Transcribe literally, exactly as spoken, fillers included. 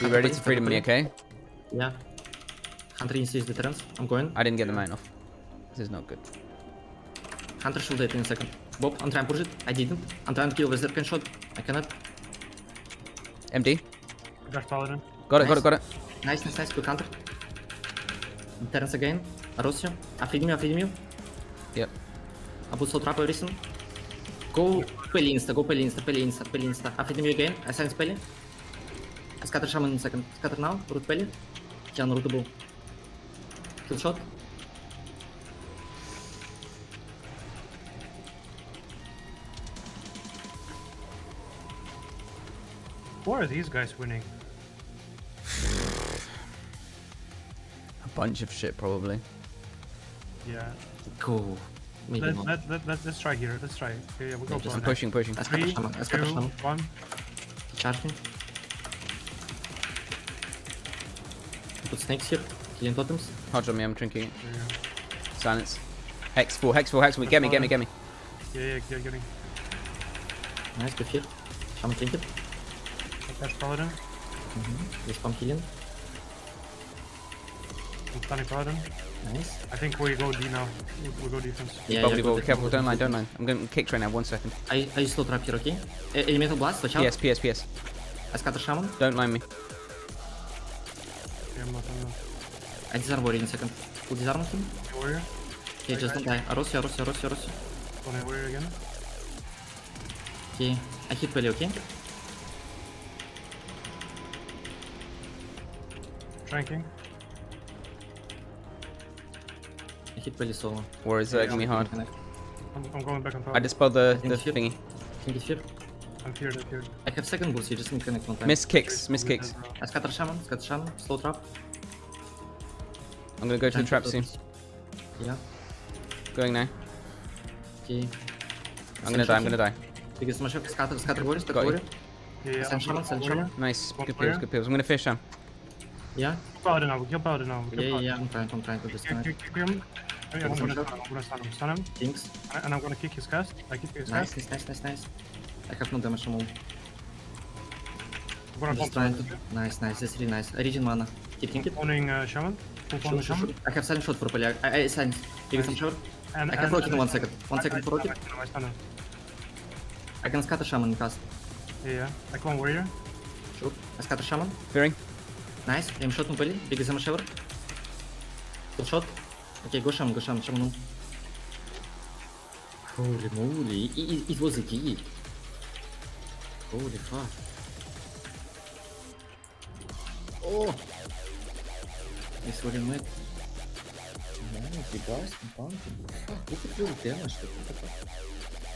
Be ready to freedom me, okay? Yeah. Hunter insists the trance. I'm going. I didn't get the mine off. This is not good. Hunter should dead in a second. Bob, I'm trying to push it. I didn't. I'm trying to kill with Zerkan shot. I cannot. Empty. Got it, got it, got it. Nice, nice, nice. Quick hunter. Terrence again. I roast you. I freed me, I freed me. Yep. I put soul trap everything. Go Peli insta, go Peli insta, Peli insta, Peli insta. I freed me again. I science Peli. I scatter shaman in a second. Scatter now. Root Peli. Yeah, unrootable. Kill shot. Why are these guys winning? A bunch of shit, probably. Yeah. Cool. Maybe let, let, let, let, let's try here. Let's try. Okay, yeah, we go. I'm pushing, pushing. Three, two, one. Charging. Put snakes here. Killing totems. Hodge on me. I'm drinking it. Yeah. Silence. Hex four. Hex four. Hex four. Get me. Get me. Get me. Yeah, yeah, yeah, getting. Nice. Good here. I'm drinking. That's Paladin. Mm-hmm. This pump killing. I'm stunning Paladin. Nice. I think we go D now. We go defense. Yeah, probably yeah, go. Be careful, don't line, don't line. I'm going to kick right now, one second. I, I still trap here, okay? Elemental Blast, watch out. Yes, P S, P S. I scatter Shaman. Don't line me. Okay, I'm not, I'm not. I disarm Warrior in a second. Who disarm him? Warrior. Okay, I just don't die. I roast you, I roast you, I roast you, I roast you. Wanna Warrior again? Okay, I hit Peli, okay? Drinking. I hit Peli solo. War is lagging me hard. I'm, I'm going back on top. I dispel the, the thingy. I think I'm feared, I'm feared. I have second boost, you just need to connect one time. Miss kicks, miss kicks. I scatter Shaman, scatter Shaman, slow trap. I'm gonna go to the trap soon. Yeah. Going now. Okay. I'm gonna die, I'm gonna die. Biggest smash up, scatter, scatter Warrior, scatter Warrior. Send Shaman, send Shaman. Nice, good pills, good pills. I'm gonna fish him. Yeah? Paladin now, kill Paladin now. Yeah, yeah, yeah, I'm trying, I'm trying to disconnect. Kick, kick, kick him. I'm gonna stun him, I'm gonna stun him, stun him. Thanks. And I'm gonna kick his cast. I kick his cast. Nice, nice, nice, nice. I have no damage on all. I'm gonna pump him. Nice, nice, that's really nice. Origin mana. Keep thinking. Owning uh, Shaman. Pull on the Shaman. I have silent shot for Peli. I, I silent. Give me some shot. I can rocket in one second. One second for rocket. I can scatter Shaman in cast. Yeah, yeah. I clone Warrior. Sure. I scatter Shaman. Fearing. Nice, aim shot on Peli, big Zama Shaver. Good shot. Okay, go Shaman, go Shaman, Shaman. Holy moly, it, it, it was a key. Holy fuck. Oh! I saw him mad. Man, you guys, I'm pumping. Fuck, look at all the damage that we got.